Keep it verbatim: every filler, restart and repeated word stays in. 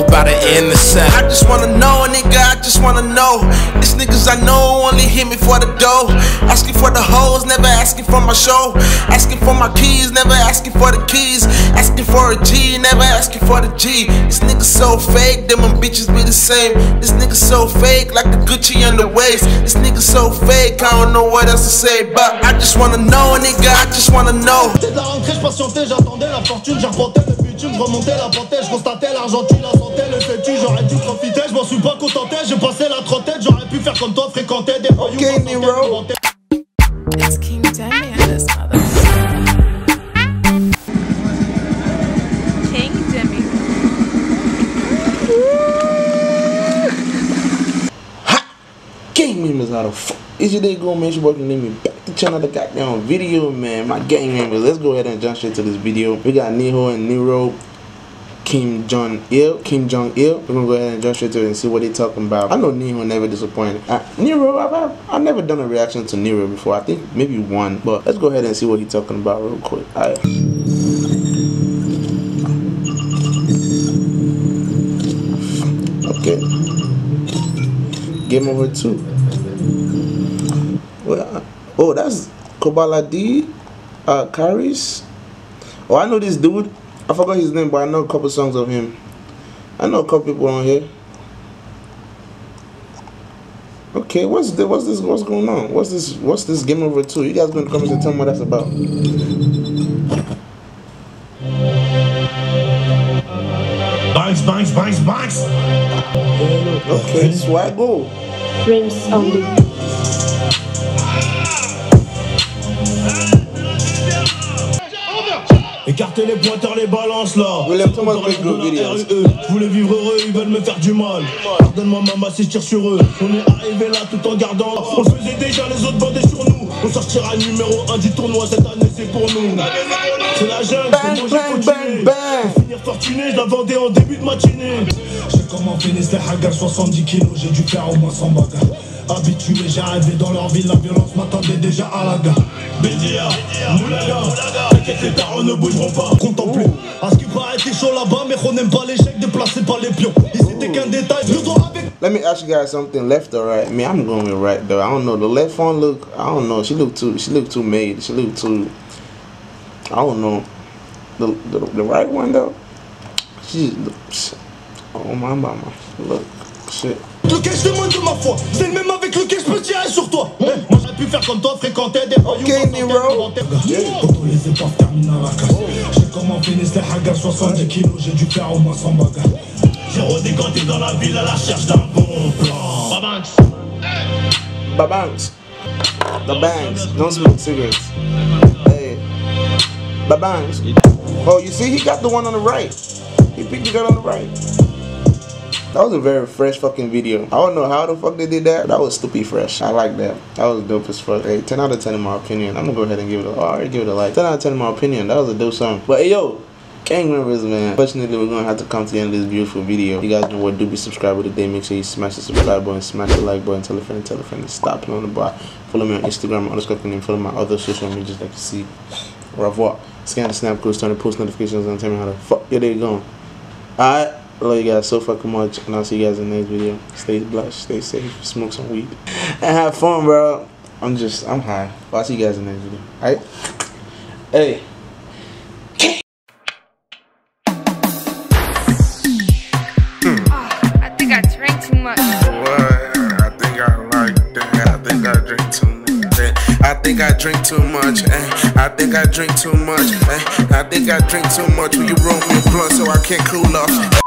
know about an innocent. I just wanna know, nigga, I just wanna know. These niggas I know only hit me for the dough. Asking for the hoes, never asking for my show. Asking for my keys, never asking for the keys. Asking for a G, never asking for the G. This nigga so fake, them bitches be the same. This nigga so fake, like a Gucci on the waist. This nigga so fake, I don't know what else to say. But I just wanna know, nigga, I just wanna know. C'est la rentrée, je patientais, j'attendais la fortune, j'arpentais le futur, je remontais la portée, je constatais l'argent, tu la sentais, le fait-tu, j'aurais dû profiter, je m'en suis pas contenté, j'ai passé la trentaine, j'aurais pu faire comme toi, fréquenter des voyous. Okay, Niro. Members, how the fuck is your day going, man? It's your boy Kim Jong-il back to channel to goddamn video, man. My gang members, let's go ahead and jump straight to this video. We got Ninho and Niro, Kim Jong-il, Kim Jong-il. We're gonna go ahead and jump straight to it and see what they talking about. I know Ninho never disappointed. Uh, Niro, I've, I've, I've never done a reaction to Niro before. I think maybe one, but let's go ahead and see what he's talking about real quick. All right. Game over two. Well, oh, that's Kobaladi, uh, Caris. Oh, I know this dude. I forgot his name, but I know a couple songs of him. I know a couple people on here. Okay, what's the, what's this? What's going on? What's this? What's this game over two? You guys gonna come and tell me what that's about? Banks, Banks, Banks, Banks. Okay, Swaggo. Prince Carter. Écartez les pointeurs, les balances là. Je voulais vivre heureux, ils veulent me faire du mal. Pardonne-moi maman si je tire sur eux. On est arrivé là tout en gardant. On faisait déjà les autres bandes sur nous. On sortira numéro un du tournoi cette année, c'est pour nous. C'est la jeune, c'est moi j'ai continué. Pour finir fortuné, je la vendais en début de matinée. J'ai commencé les haggard soixante-dix kilos, j'ai dû faire au moins cent bagarres. Habitué, j'ai arrivé dans leur ville, la violence m'attendait déjà à la gare. Bédia, Moulaga, t'inquiète les parents ne bougeront pas. Contemplez, à ce qu'il paraît t'es chaud là-bas, mais qu'on n'aime pas l'échec déplacé par les pions. Et c'était qu'un détail, nous on avec. Let me ask you guys something, left or right? Me, I'm going with right though. I don't know. The left one look, I don't know. She looked too, she looked too made. She looked too, I don't know. The the, the right one though, she looks. Oh my mama, look, shit. Lequel je demande de ma foi, c'est le même avec lequel je peux tirer sur toi. Moi j'aurais pu faire comme toi, fréquenter des voyous. Ok Niro. Quand les épreuves terminent à la casse, j'ai comment finissent les haggard soixante-dix kilos, j'ai dû faire au moins cent bagarres. J'ai redécanté dans la ville à la recherche d'un bon plan. Banks, Banks, the Banks, don't smoke cigarettes. Hey, Banks. Oh, you see, he got the one on the right. He picked the girl on the right. That was a very fresh fucking video. I don't know how the fuck they did that. That was stupid fresh. I like that. That was dope as fuck. Hey, ten out of ten in my opinion. I'm gonna go ahead and give it a, I already give it a like. ten out of ten in my opinion. That was a dope song. But hey, yo, gang members, man. Unfortunately, we're gonna have to come to the end of this beautiful video. You guys know what, do be subscribed today. Make sure you smash the subscribe button, smash the like button, tell a friend, tell a friend to stop playing on the bar. Follow me on Instagram, underscore, and follow my other social media like you see. Au revoir. Scan the snap code, turn the post notifications on, tell me how the fuck your day going. Alright. I love you guys so fucking much, and I'll see you guys in the next video. Stay blessed, stay safe, smoke some weed, and have fun, bro. I'm just, I'm high. But I'll see you guys in the next video. Alright? Hey. Mm. Oh, I think I drank too much. What? I think I like that. I think I drank too much. I think I drink too much, eh? I think I drink too much, eh? I think I drink too much. Will you roll me a blunt so I can't cool off?